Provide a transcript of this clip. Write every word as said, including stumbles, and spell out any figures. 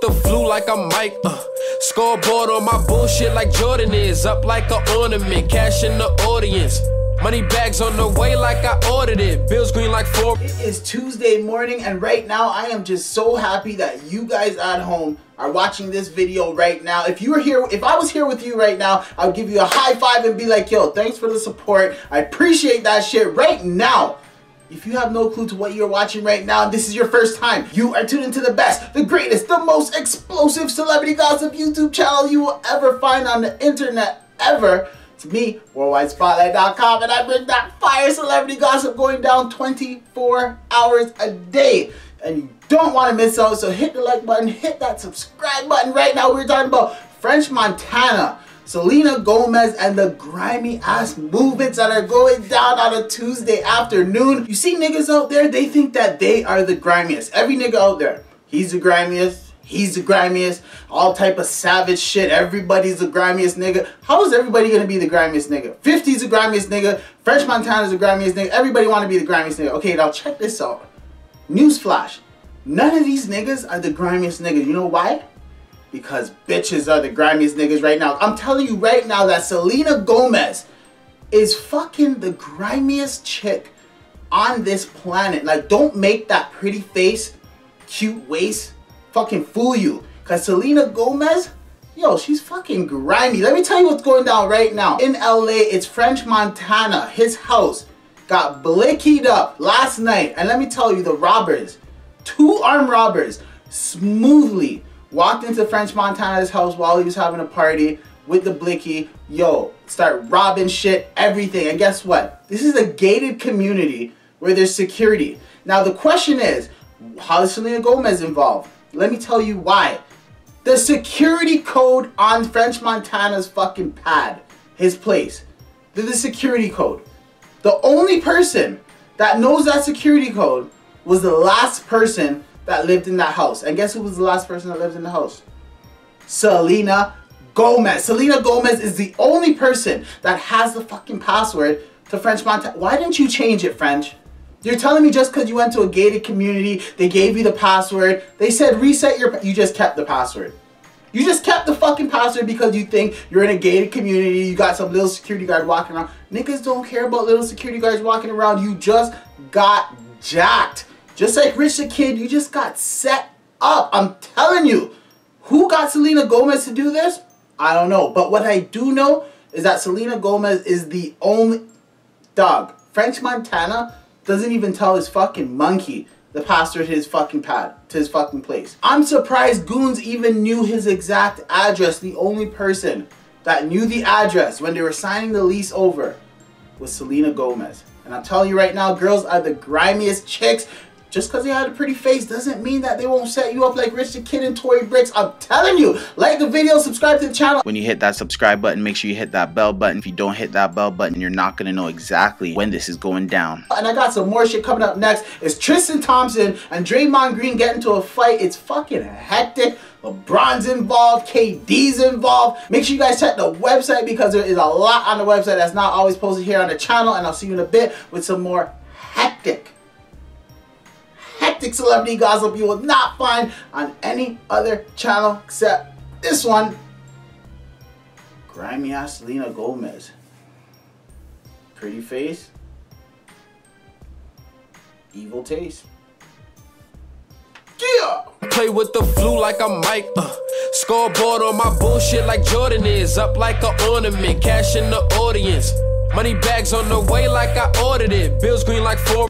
with the flu like I'm Mike. Uh, scoreboard on my bullshit like Jordan is. Up like an ornament, cash in the audience. Money bags on the way like I ordered it. Bills green like four. It is Tuesday morning, and right now I am just so happy that you guys at home are watching this video right now. If you were here, if I was here with you right now, I would give you a high five and be like, yo, thanks for the support. I appreciate that shit right now. If you have no clue to what you're watching right now and this is your first time, you are tuned into the best, the greatest, the most explosive celebrity gossip YouTube channel you will ever find on the internet ever. It's me, Worldwide Spotlight dot com, and I bring that fire celebrity gossip going down twenty-four hours a day. And you don't want to miss out, so hit the like button, hit that subscribe button right now. We're talking about French Montana, Selena Gomez, and the grimy ass movements that are going down on a Tuesday afternoon. You see niggas out there, they think that they are the grimiest. Every nigga out there, he's the grimiest. He's the grimiest, all type of savage shit. Everybody's the grimiest nigga. How is everybody gonna be the grimiest nigga? fifty's the grimiest nigga. French Montana's the grimiest nigga. Everybody wanna be the grimiest nigga. Okay, now check this out. Newsflash. None of these niggas are the grimiest niggas. You know why? Because bitches are the grimiest niggas right now. I'm telling you right now that Selena Gomez is fucking the grimiest chick on this planet. Like, don't make that pretty face, cute waist, fucking fool you, cause Selena Gomez, yo, she's fucking grimy. Let me tell you what's going down right now in L A. It's French Montana. His house got blickied up last night, and let me tell you, the robbers, two armed robbers, smoothly walked into French Montana's house while he was having a party with the blicky. Yo, start robbing shit, everything, and guess what? This is a gated community where there's security. Now the question is, how is Selena Gomez involved? Let me tell you why. The security code on French Montana's fucking pad, his place, the, the security code. The only person that knows that security code was the last person that lived in that house. And guess who was the last person that lived in the house? Selena Gomez. Selena Gomez is the only person that has the fucking password to French Montana. Why didn't you change it, French? You're telling me just because you went to a gated community, they gave you the password, they said reset your, you just kept the password. You just kept the fucking password because you think you're in a gated community, you got some little security guard walking around. Niggas don't care about little security guards walking around, you just got jacked. Just like Rich the Kid, you just got set up. I'm telling you, who got Selena Gomez to do this? I don't know, but what I do know is that Selena Gomez is the only, dog, French Montana doesn't even tell his fucking monkey the password to his fucking pad, to his fucking place. I'm surprised goons even knew his exact address. The only person that knew the address when they were signing the lease over was Selena Gomez. And I'm telling you right now, girls are the grimiest chicks. Just because they had a pretty face doesn't mean that they won't set you up like Rich the Kid and Tori Bricks. I'm telling you, like the video, subscribe to the channel. When you hit that subscribe button, make sure you hit that bell button. If you don't hit that bell button, you're not going to know exactly when this is going down. And I got some more shit coming up next. It's Tristan Thompson and Draymond Green get into a fight. It's fucking hectic. LeBron's involved, K D's involved. Make sure you guys check the website because there is a lot on the website that's not always posted here on the channel. And I'll see you in a bit with some more hectic celebrity gossip you will not find on any other channel except this one. Grimy ass Selena Gomez. Pretty face. Evil taste. Yeah! Play with the flu like I'm Mike. Uh, scoreboard on my bullshit like Jordan is. Up like an ornament. Cash in the audience. Money bags on the way like I ordered it. Bills green like four.